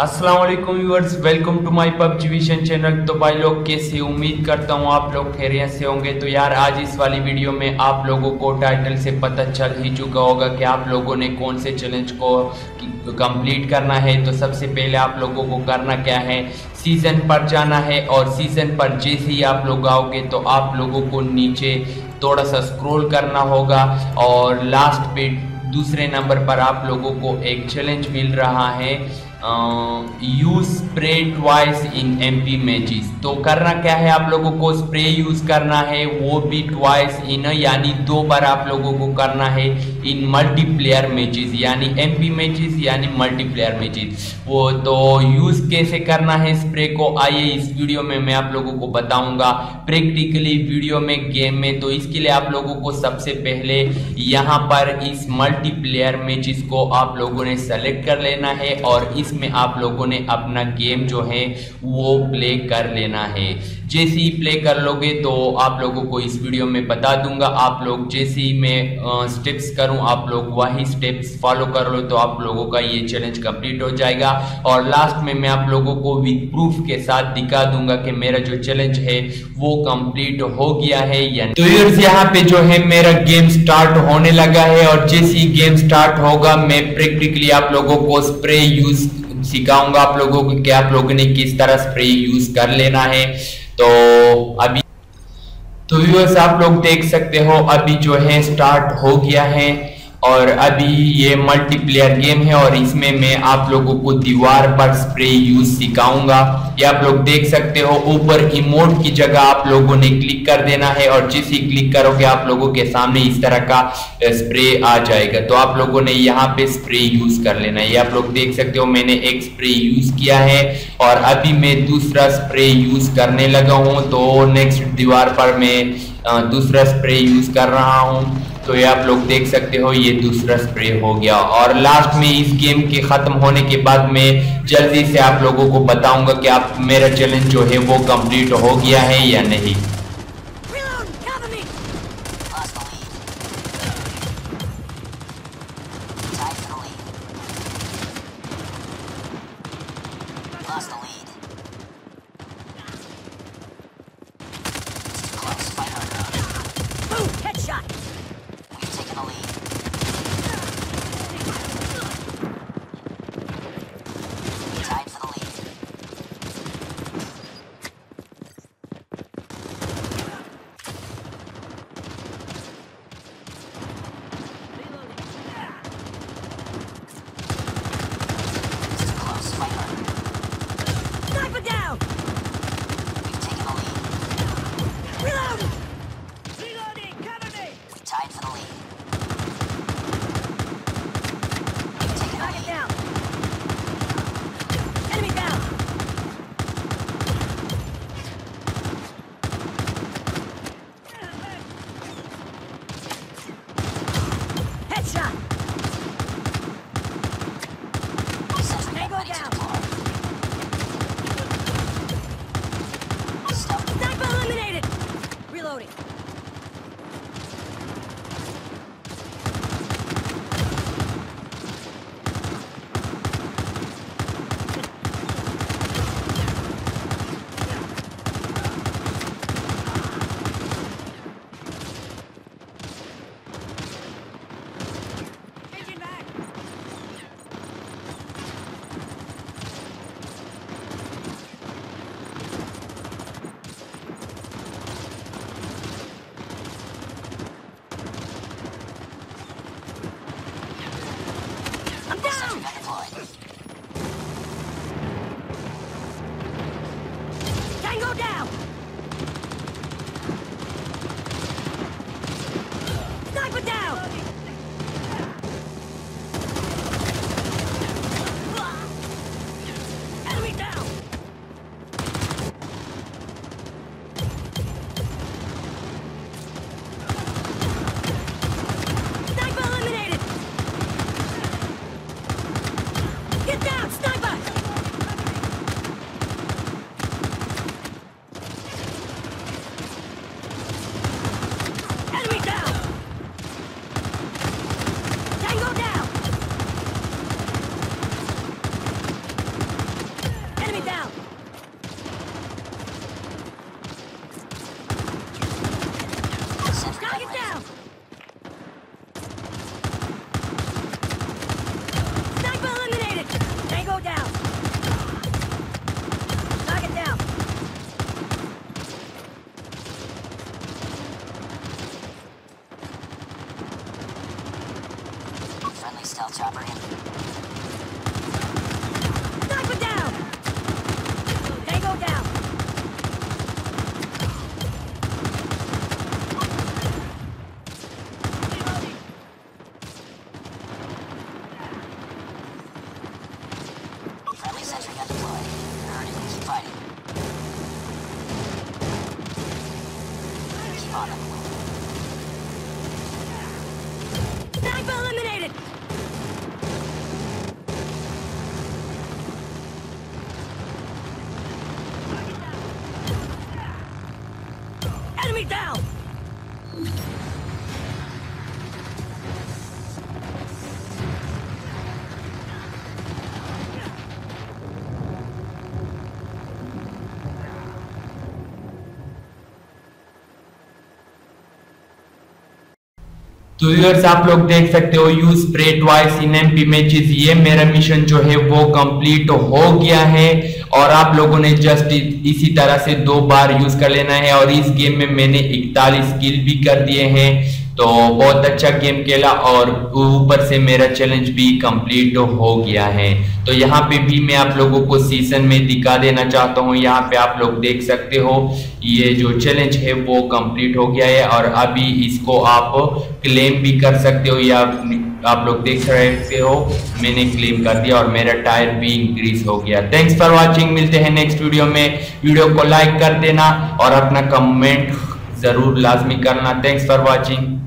अस्सलाम वालेकुम viewers, welcome to my PUBG vision channel. तो भाई लोग कैसे, उम्मीद करता हूँ आप लोग खैरियत से होंगे। तो यार आज इस वाली वीडियो में आप लोगों को टाइटल से पता चल ही चुका होगा कि आप लोगों ने कौन से चैलेंज को कंप्लीट करना है। तो सबसे पहले आप लोगों को करना क्या है, सीज़न पर जाना है और सीज़न पर जैसे ही आप लोग आओगे तो आप लोगों को नीचे थोड़ा सा स्क्रोल करना होगा और लास्ट पे दूसरे नंबर पर आप लोगों को एक चैलेंज मिल रहा है, use spray twice in MP matches. तो करना क्या है, आप लोगों को स्प्रे यूज़ करना है, वो भी ट्वाइस इन, यानी दो बार आप लोगों को करना है इन मल्टीप्लेयर मैचेस, यानी एमपी मैचेस यानी मल्टीप्लेयर मैचेस। वो तो यूज़ कैसे करना है स्प्रे को, आइए इस वीडियो में मैं आप लोगों को बताऊंगा प्रैक्टिकली वीडियो में, गेम में। तो इसके लिए आप लोगों को सबसे पहले यहाँ पर इस मल्टीप्लेयर मैचेस को आप लोगों ने सेलेक्ट कर लेना है और इस में आप लोगों ने अपना गेम जो है वो प्ले कर लेना है। जैसे ही प्ले कर लोगे तो आप लोगों को इस वीडियो में बता दूंगा, आप लोग जैसे ही मैं स्टेप्स करूं आप लोग वही स्टेप्स फॉलो कर लो तो आप लोगों का ये चैलेंज कंप्लीट हो जाएगा। और लास्ट में मैं आप लोगों को विद प्रूफ के साथ दिखा दूंगा कि मेरा जो चैलेंज है वो कंप्लीट हो गया है या नहीं। तो व्यूअर्स यहाँ पे जो है मेरा गेम स्टार्ट होने लगा है और जैसे ही गेम स्टार्ट होगा मैं प्रैक्टिकली आप लोगों को स्प्रे यूज सिखाऊंगा, आप लोगों को कि आप लोगों ने किस तरह स्प्रे यूज कर लेना है। तो अभी तो व्यूअर्स आप लोग देख सकते हो अभी जो है स्टार्ट हो गया है और अभी ये मल्टीप्लेयर गेम है और इसमें मैं आप लोगों को दीवार पर स्प्रे यूज सिखाऊंगा। ये आप लोग देख सकते हो ऊपर इमोट की जगह आप लोगों ने क्लिक कर देना है और जैसे ही क्लिक करोगे आप लोगों के सामने इस तरह का स्प्रे आ जाएगा। तो आप लोगों ने यहाँ पे स्प्रे यूज कर लेना है। ये आप लोग देख सकते हो मैंने एक स्प्रे यूज किया है और अभी मैं दूसरा स्प्रे यूज करने लगा हूँ। तो नेक्स्ट दीवार पर मैं दूसरा स्प्रे यूज कर रहा हूँ। तो ये आप लोग देख सकते हो ये दूसरा स्प्रे हो गया और लास्ट में इस गेम के ख़त्म होने के बाद मैं जल्दी से आप लोगों को बताऊंगा कि आप मेरा चैलेंज जो है वो कंप्लीट हो गया है या नहीं। Fight. Spotted. Sniper eliminated! Enemy down! तो व्यूअर्स आप लोग देख सकते हो यूज प्रेट वाइस इन एमपी मैचेस ये मेरा मिशन जो है वो कंप्लीट हो गया है और आप लोगों ने जस्ट इसी तरह से 2 बार यूज कर लेना है और इस गेम में मैंने 41 किल भी कर दिए हैं। तो बहुत अच्छा गेम खेला और ऊपर से मेरा चैलेंज भी कंप्लीट हो गया है। तो यहाँ पे भी मैं आप लोगों को सीजन में दिखा देना चाहता हूँ। यहाँ पे आप लोग देख सकते हो ये जो चैलेंज है वो कंप्लीट हो गया है और अभी इसको आप क्लेम भी कर सकते हो या आप लोग देख सकते हो मैंने क्लेम कर दिया और मेरा टायर भी इंक्रीज हो गया। थैंक्स फॉर वॉचिंग, मिलते हैं नेक्स्ट वीडियो में। वीडियो को लाइक कर देना और अपना कमेंट जरूर लाजमी करना। Thanks for watching.